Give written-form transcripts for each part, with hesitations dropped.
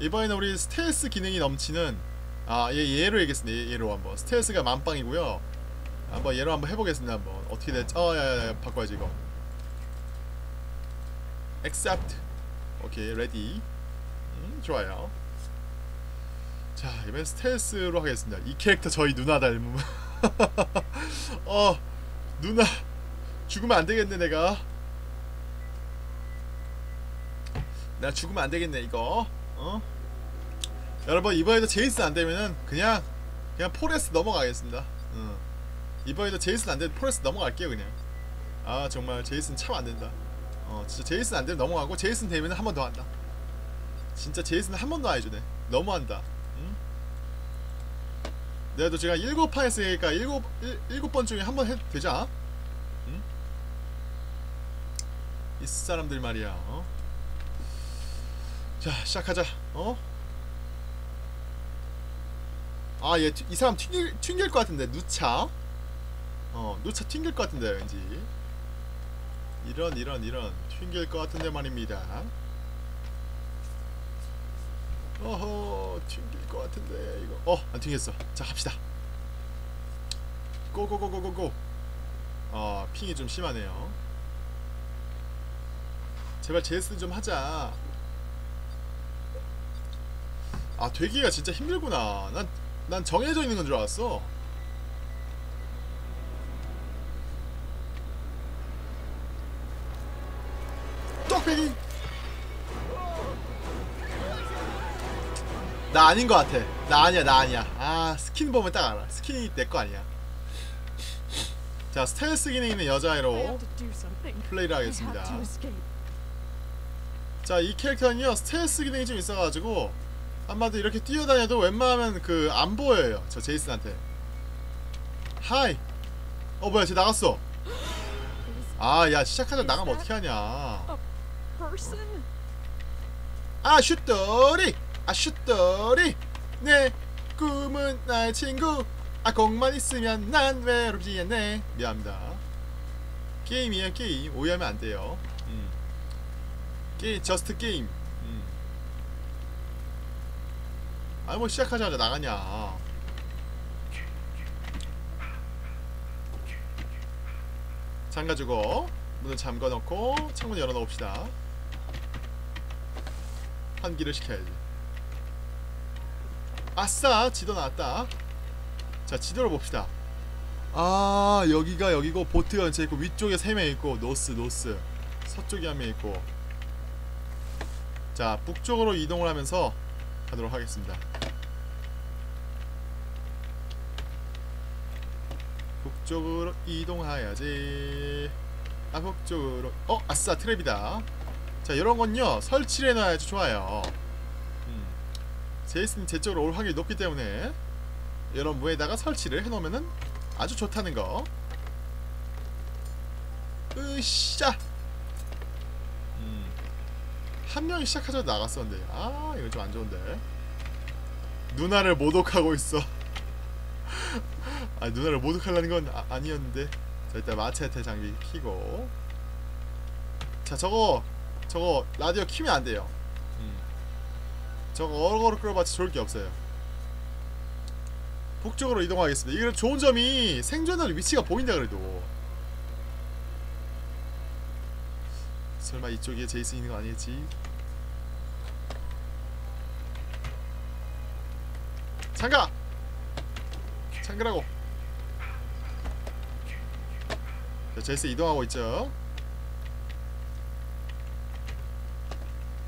이번에는 우리 스텔스 기능이 넘치는 얘로 얘기했습니다. 얘로 한번 스텔스가 만빵이고요. 한번 얘로 한번 해보겠습니다. 한번 어떻게 됐지? 야야야 바꿔야지 이거. Accept. 오케이 ready. 좋아요. 자 이번엔 스텔스로 하겠습니다. 이 캐릭터 저희 누나 닮음. 누나 죽으면 안되겠네. 내가 죽으면 안되겠네 이거. 여러분 이번에도 제이슨 안되면은 그냥 포레스트 넘어가겠습니다. 이번에도 제이슨 안되면 포레스트 넘어갈게요 그냥. 정말 제이슨 참 안된다. 진짜 제이슨 안되면 넘어가고, 제이슨 되면은 한 번 더 한다. 진짜 제이슨 한 번 더 해주네. 너무한다. 내가 또 제가 7판 했으니까 7번 중에 한 번 해도 되지 않아? 응? 이 사람들 말이야. 자 시작하자. 얘 이 사람 튕길 것 같은데. 누차? 누차 튕길 것 같은데 왠지. 이런 튕길 것 같은데 말입니다. 어허 튕길 것 같은데 이거. 안 튕겼어. 자 갑시다. 고고고고고고. 핑이 좀 심하네요. 제발 제스 좀 하자. 되기가 진짜 힘들구나. 난 정해져 있는 건 줄 알았어. 떡배기. 나 아닌 것 같아. 나 아니야. 스킨 보면 딱 알아. 스킨이 내 거 아니야. 자 스텔스 기능이 있는 여자애로 플레이를 하겠습니다. 자 이 캐릭터는요 스텔스 기능이 좀 있어가지고 한마디 이렇게 뛰어다녀도 웬만하면 그 안 보여요 저 제이슨한테. 하이. 뭐야 쟤 나갔어. 야 시작하자. 나가면 어떻게 하냐. 슛더리. 슛더리. 내 꿈은 나의 친구. 공만 있으면 난 외롭지 않네. 미안합니다. 게임이에요 게임. 오해하면 안 돼요. 게임 저스트 게임. 시작하자마자 나가냐. 잠가주고 문을 잠가놓고 창문 열어놓읍시다. 환기를 시켜야지. 아싸 지도 나왔다. 자 지도를 봅시다. 여기가 여기고 보트가 연체 있고 위쪽에 3명 있고 노스 서쪽에 1명 있고. 자 북쪽으로 이동을 하면서 가도록 하겠습니다. 북쪽으로 이동해야지. 북쪽으로. 아싸 트랩이다. 자 이런건요 설치를 해놔야지 좋아요. 제이슨이 제 쪽으로 올 확률이 높기 때문에 이런 무에다가 설치를 해놓으면은 아주 좋다는거. 으쌰. 한 명이 시작하자마자 나갔었는데. 이거 좀 안 좋은데. 누나를 모독하고 있어. 누나를 모독하려는 건 아니었는데. 자 일단 마체테 장비 키고. 자 저거 라디오 키면 안 돼요. 저거 얼거로 끌어봤자 좋을 게 없어요. 북쪽으로 이동하겠습니다. 이게 좋은 점이 생존하는 위치가 보인다 그래도. 설마 이쪽에 제이슨 있는 거 아니겠지? 잠가! 잠그라고. 자, 제이슨 이동하고 있죠.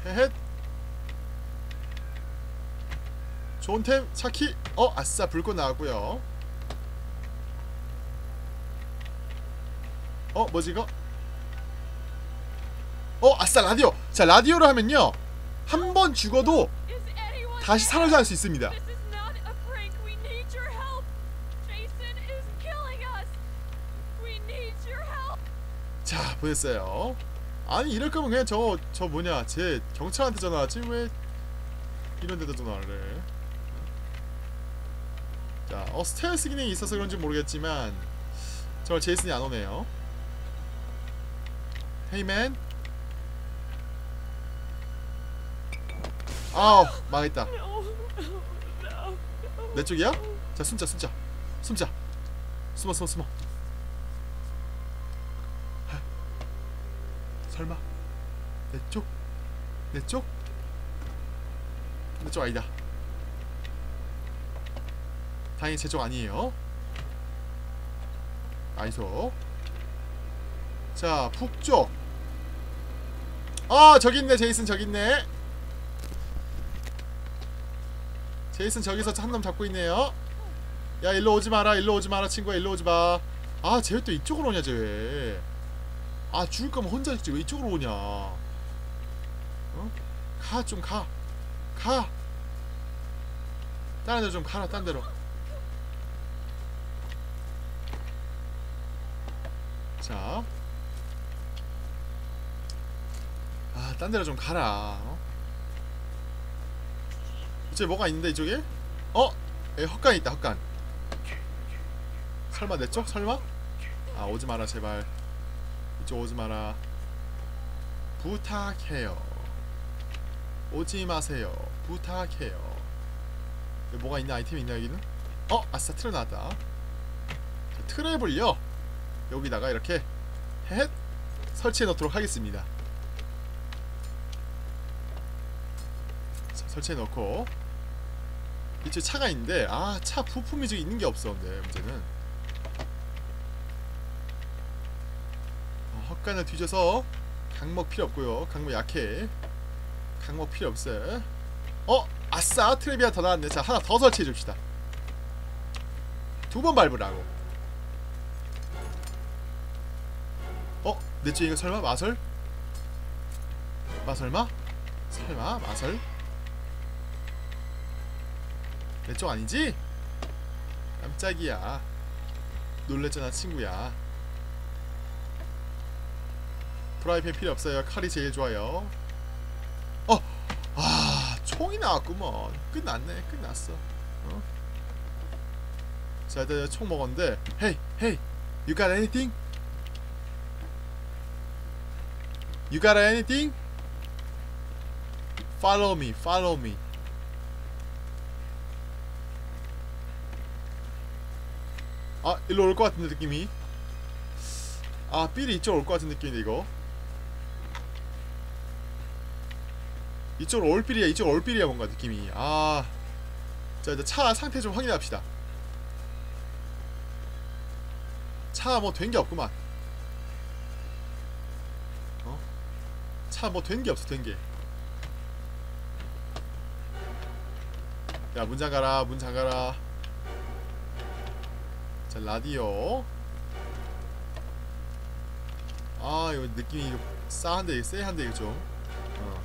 헤헷. 좋은 템 차키. 아싸 불꽃 나왔고요. 뭐지 이거? 아싸 라디오. 자 라디오를 하면요 한 번 죽어도 다시 살아날 수 있습니다. 자 보냈어요. 아니 이럴 거면 그냥 저 뭐냐 제 경찰한테 전화하지 왜 이런 데다 전화를 해. 자 스텔스 기능이 있어서 그런지 모르겠지만 저 제이슨이 안 오네요. 헤이맨. 아우 망했다. 내 쪽이야? 자 숨자 숨자 숨자. 숨어 숨어 숨어. 설마 내 쪽? 내 쪽? 내 쪽 아니다. 다행히 제 쪽 아니에요. 아이소. 자 북쪽. 아 저기 있네. 제이슨 저기 있네. 제이슨 저기서 한 놈 잡고 있네요. 야 일로 오지 마라. 일로 오지 마라 친구야. 일로 오지 마. 아 쟤 왜 또 이쪽으로 오냐 쟤 왜. 아 죽을 거면 혼자 죽지 왜 이쪽으로 오냐. 어? 가 좀 가. 가. 다른 데로 좀 가라. 다른 데로. 자. 아, 딴 데로 좀 가라. 어? 이쪽에 뭐가 있는데 이쪽에? 어? 여기 헛간이 있다. 헛간. 설마 내 쪽? 설마? 아 오지 마라 제발. 이쪽 오지 마라. 부탁해요. 오지 마세요. 부탁해요. 여기 뭐가 있나? 아이템이 있나 여기는? 어? 아싸 틀어 나왔다. 트랩을요 여기다가 이렇게 헷 설치해 놓도록 하겠습니다. 설치해놓고 이쪽에 차가 있는데 아 차 부품이 저기 있는게 없어. 근데 문제는 헛간을 뒤져서 강목 필요 없고요. 강목 약해. 강목 필요 없어요. 어? 아싸 트랩이 하나 더 나왔네. 자 하나 더 설치해줍시다. 두 번 밟으라고. 어? 내 쪽에 이거 설마? 마설? 마설마? 설마? 마설? 내 쪽 아니지? 깜짝이야. 놀랬잖아 친구야. 프라이팬 필요 없어요. 칼이 제일 좋아요. 어! 아 총이 나왔구먼. 끝났네. 끝났어. 어? 자 일단 총 먹었는데 Hey! Hey! You got anything? You got anything? Follow me. Follow me. 아 일로 올 것 같은데 느낌이. 아 삘이 이쪽으로 올 것 같은 느낌인데 이거 이쪽으로 올 삘이야. 이쪽으로 올 삘이야 뭔가 느낌이. 아 자 이제 차 상태 좀 확인합시다. 차 뭐 된 게 없구만. 어? 차 뭐 된 게 없어. 된 게. 야 문 잠가라. 문 잠가라. 자 라디오. 아 이거 느낌이 싸한데 이거 쎄한데 이거 좀. 어.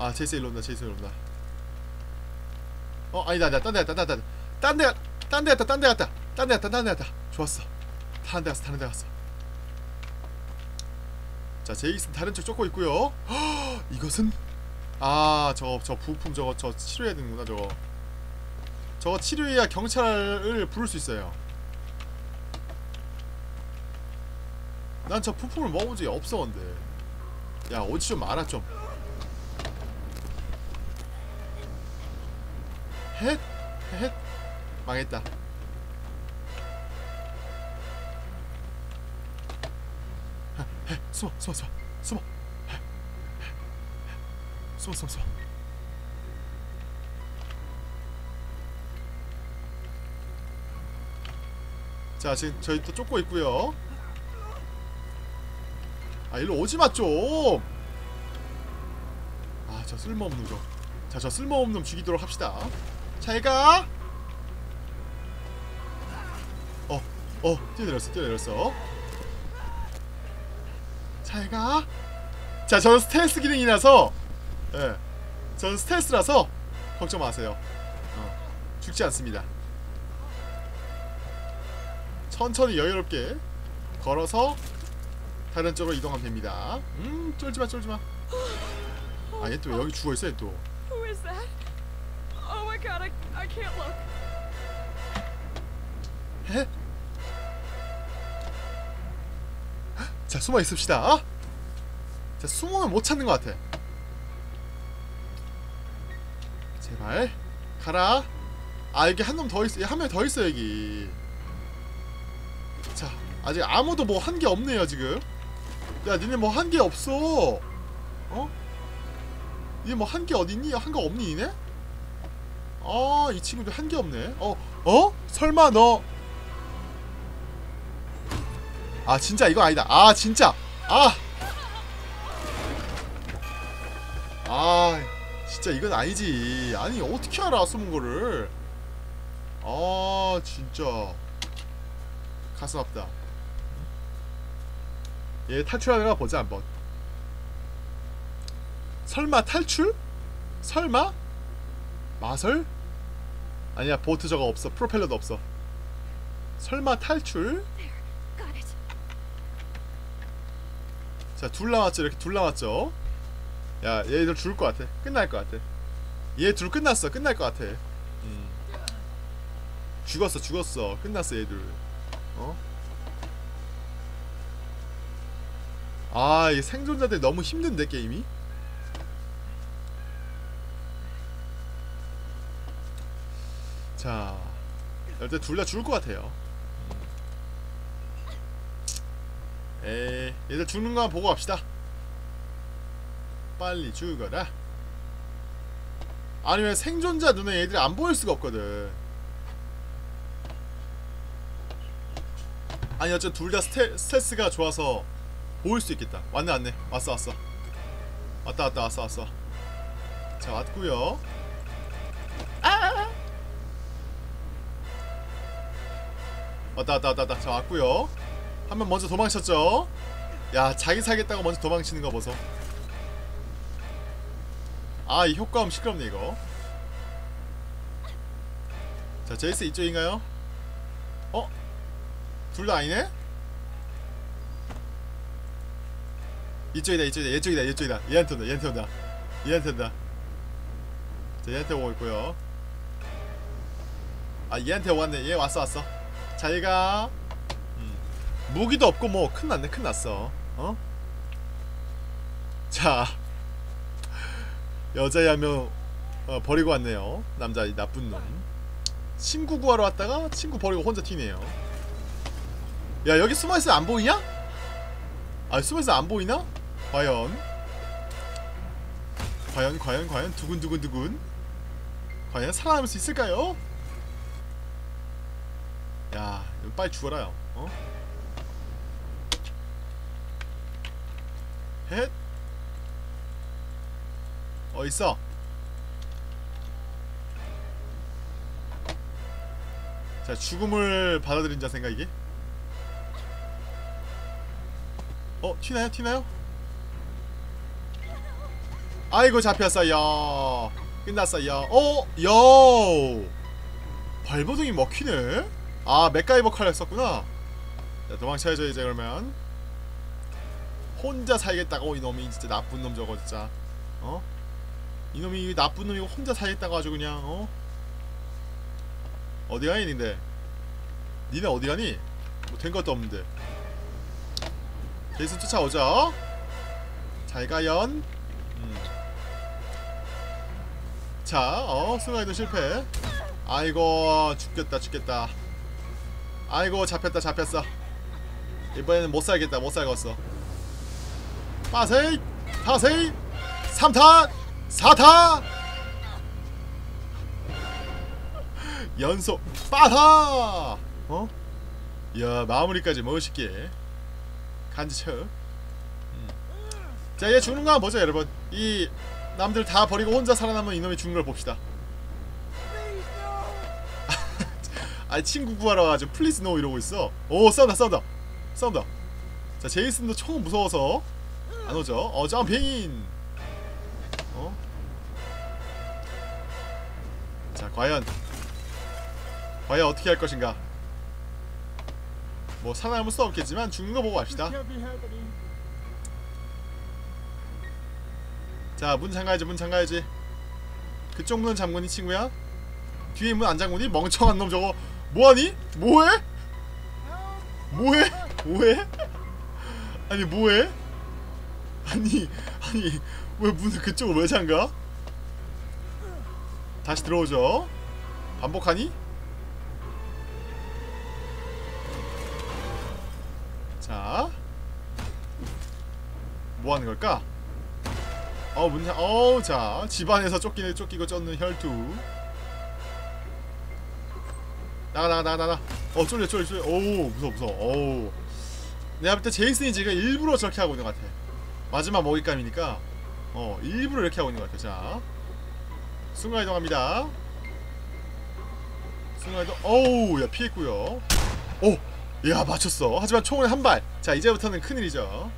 아 제이슨 일로 온다. 제이슨 일로 온다. 어 아니다 아니다. 딴데 갔다. 딴데 갔다. 좋았어. 다른 데 갔어. 다른 데 갔어. 자 제이슨 다른 쪽 쫓고 있고요. 허, 이것은 아 저 부품 저거 저 치료해야 되는구나. 저거 치료해야 경찰을 부를 수 있어요. 난 저 부품을 먹어본 적이 없어. 근데 야 어디 좀 알아 좀. 헷? 헷? 망했다. 헷 숨어 숨어 숨어 숨어 숨어 숨어 숨어. 자 지금 저희 또 쫓고 있고요. 아 일로 오지마 좀. 아 저 쓸모없는 놈. 자 저 쓸모없는 놈 죽이도록 합시다. 잘가. 뛰어내렸어 뛰어내렸어. 잘가. 자 저는 스텔스 기능이라서 예 저는 스텔스라서 걱정 마세요. 죽지 않습니다. 천천히 여유롭게 걸어서 다른 쪽으로 이동하면 됩니다. 쫄지마 쫄지마. 아 얘 또 여기 죽어있어 얘 또. 에? 자 숨어있읍시다. 진짜 수문을 못 찾는 것 같아. 제발 가라. 아 여기 한 놈 더 있어. 한 명 더 있어 여기. 자 아직 아무도 뭐 한 게 없네요 지금. 야 니네 뭐 한 게 없어. 어? 니네 뭐 한 게 어딨니? 한 거 없니 니네? 아 이 친구들 한 게 없네. 어? 어? 설마 너? 아 진짜 이건 아니다. 아 진짜. 아 진짜 이건 아니지. 아니 어떻게 알아 숨은 거를. 아 진짜 가슴 아프다. 얘 탈출하려나 보자 한번. 설마 탈출? 설마? 마설? 아니야 보트 저거 없어. 프로펠러도 없어. 설마 탈출? 자 둘 남았죠. 이렇게 둘 남았죠. 야 얘들 죽을 것 같아. 끝날 것 같아. 얘 둘 끝났어. 끝날 것 같아. 죽었어 죽었어. 끝났어 얘들. 어? 아 이 생존자들 너무 힘든데 게임이? 자 일단 둘 다 죽을 것 같아요. 에이 얘들 죽는 거만 보고 갑시다. 빨리 죽어라. 아니면 생존자 눈에 얘들이 안 보일 수가 없거든. 아니 어째 둘 다 스트레스가 좋아서 보일 수 있겠다. 왔네 왔네. 왔어 왔어. 왔다 왔다 왔어 왔어. 자 왔구요. 아 왔다 왔다 왔다 왔다. 자 왔구요. 한 번 먼저 도망쳤죠. 야 자기 살겠다고 먼저 도망치는 거 보소. 아 이 효과음 시끄럽네 이거. 자 제이스 이쪽인가요? 어? 둘 다 아니네? 이쪽이다 이쪽이다 이쪽이다 이쪽이다. 얘한테 온다 얘한테 온다 얘한테 온다. 자 얘한테 오고 있고요. 아 얘한테 왔네. 얘 왔어 왔어. 자 얘가 무기도 없고 뭐 큰났네 큰났어. 어? 자 여자애 하면 버리고 왔네요. 남자 이 나쁜 놈. 친구 구하러 왔다가 친구 버리고 혼자 튀네요. 야 여기 숨어있으면 안 보이냐? 아 숨어있으면 안 보이나? 과연 과연 과연 과연 두근두근두근 과연 살아남을 수 있을까요? 야 빨리 죽어라요. 어? 헷 어딨어? 자 죽음을 받아들인 자 생각이게? 어? 튀나요? 튀나요? 아이고 잡혔어요. 끝났어요. 어? 요 발버둥이 먹히네? 아 맥가이버 칼을 썼구나. 자 도망쳐야죠 이제. 그러면 혼자 살겠다고 이놈이 진짜 나쁜 놈 저거 진짜. 어? 이놈이 나쁜 놈이고 혼자 살겠다고 아주 그냥. 어? 어디가니 니네? 니네 어디가니? 뭐 된 것도 없는데. 제이슨 쫓아오죠. 잘가연. 자 어? 순간에도 실패. 아이고 죽겠다 죽겠다. 아이고 잡혔다 잡혔어. 이번에는 못살겠다 못살겠어. 빠세이! 타세이! 3탄! 4탄! 연속 빠타! 어? 이야 마무리까지 멋있게 간지쳐. 자 얘 죽는 거 한번 보자 여러분. 이 남들 다 버리고 혼자 살아남은 이놈이 죽는 걸 봅시다. 아니 친구 구하러 와가지고 플리즈 노 이러고 있어. 오 싸운다 싸운다 싸운다. 자 제이슨도 총 무서워서 안 오죠? 어, 점핑! 어? 자, 과연. 과연 어떻게 할 것인가? 뭐, 살아남을 수 없겠지만, 죽는 거 보고 갑시다. 자, 문 잠가야지, 문 잠가야지. 그쪽 문은 잠그니, 친구야? 뒤에 문 안 잠그니? 멍청한 놈 저거. 뭐하니? 뭐해? 뭐해? 뭐해? 아니, 뭐해? 아니 왜 문을 그쪽을 왜 잠가? 다시 들어오죠. 반복하니? 자, 뭐 하는 걸까? 자, 집안에서 쫓기고 쫓는 혈투. 나가. 쫄려. 오우, 무서워. 오우. 내가 볼 때 제이슨이 지금 일부러 저렇게 하고 있는 것 같아. 마지막 먹잇감이니까, 일부러 이렇게 하고 있는 것 같아. 자, 순간이동합니다. 순간이동, 어우, 야, 피했구요. 오! 야, 맞췄어. 하지만 총은 한 발. 자, 이제부터는 큰일이죠.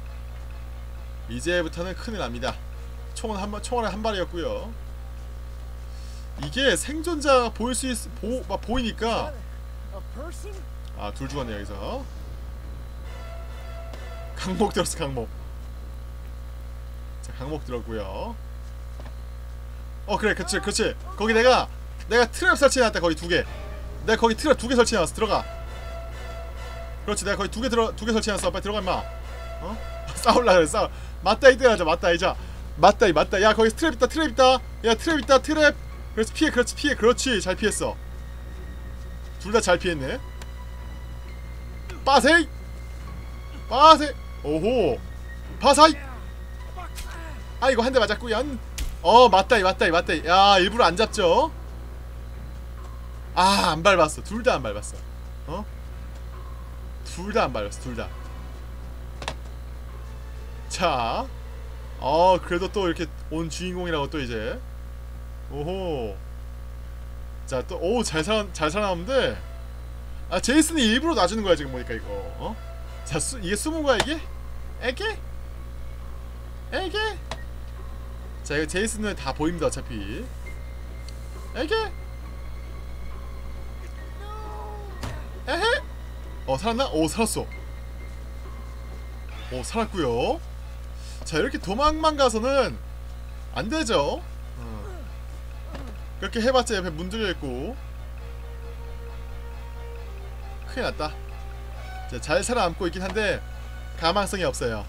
이제부터는 큰일 납니다. 총은 한 발, 총알은 한 발이었구요. 이게 생존자 보일 수 막 보이니까. 아, 둘 죽었네, 여기서. 강목 들었어, 강목. 자, 강목 들었구요. 그래, 그렇지. 거기 내가 트랩 설치해놨다. 거기 두 개. 내가 거기 트랩 두 개 설치해놨어. 들어가. 그렇지, 내가 거기 두 개 설치해놨어. 빨리 들어가, 임마. 싸울라 그래, 싸울. 맞다, 이자. 야, 거기 트랩 있다. 야, 트랩. 그렇지, 피해. 그렇지, 잘 피했어. 둘 다 잘 피했네. 빠세이. 오호. 바사이. 아, 이거 한 대 맞았구연. 맞다이. 야, 일부러 안 잡죠? 아, 안 밟았어. 둘 다 안 밟았어. 자, 그래도 또 이렇게 온 주인공이라고 또 이제. 오호. 자, 또 오, 잘 살아남는데. 아, 제이슨이 일부러 놔주는 거야 지금 보니까 이거. 자, 이게 스무가 이게? 에게? 자, 이거 제이슨은 다 보입니다 어차피. 에게? 에헤? 살았나? 살았어. 살았구요. 자, 이렇게 도망만 가서는 안되죠. 그렇게 해봤자 옆에 문 뚫려있고 큰일났다. 자, 잘 살아남고 있긴 한데 가망성이 없어요.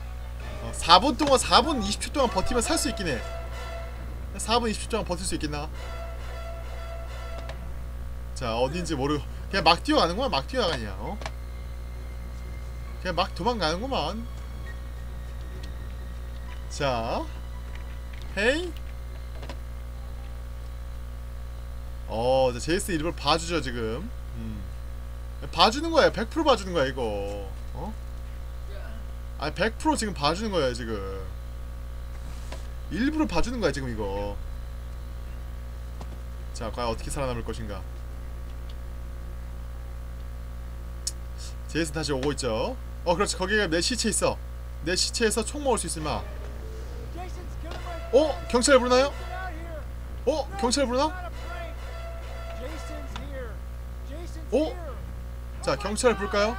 4분 동안, 4분 20초 동안 버티면 살 수 있긴 해. 4분 20초 동안 버틸 수 있겠나? 자, 어딘지 모르고 그냥 막 뛰어가는구만. 그냥 막 도망가는구만. 자, 헤이. 자, 제이슨 일부러 봐주죠 지금. 봐주는 거야. 100% 봐주는 거야 이거. 100% 지금 봐주는 거야 지금. 일부러 봐주는 거야 지금 이거. 자, 과연 어떻게 살아남을 것인가. 제이슨 다시 오고 있죠. 그렇지, 거기에 내 시체 있어. 내 시체에서 총 먹을 수 있으마. 경찰 부르나요? 경찰 부르나? 자, 경찰 부를까요?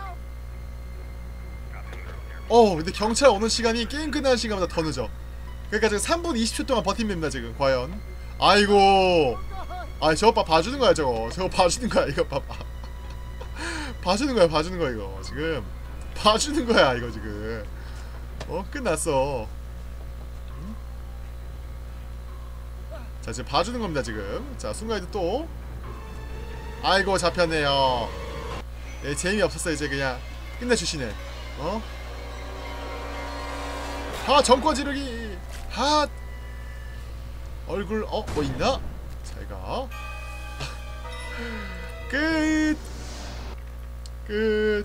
근데 경찰 오는 시간이 게임 끝나는 시간보다 더 늦어. 그러니까 지금 3분 20초 동안 버티면 됩니다 지금. 과연. 아이고. 저거 봐주는 거야 저거. 저거 봐주는 거야 이거. 봐봐. 봐주는 거야 이거 지금. 봐주는 거야 이거 지금. 끝났어. 자, 지금 봐주는 겁니다 지금. 자, 순간에도 또. 아이고, 잡혔네요. 예, 재미없었어. 이제 그냥 끝내주시네. 정권 지르기. 얼굴 뭐 있나? 잘가. 끝.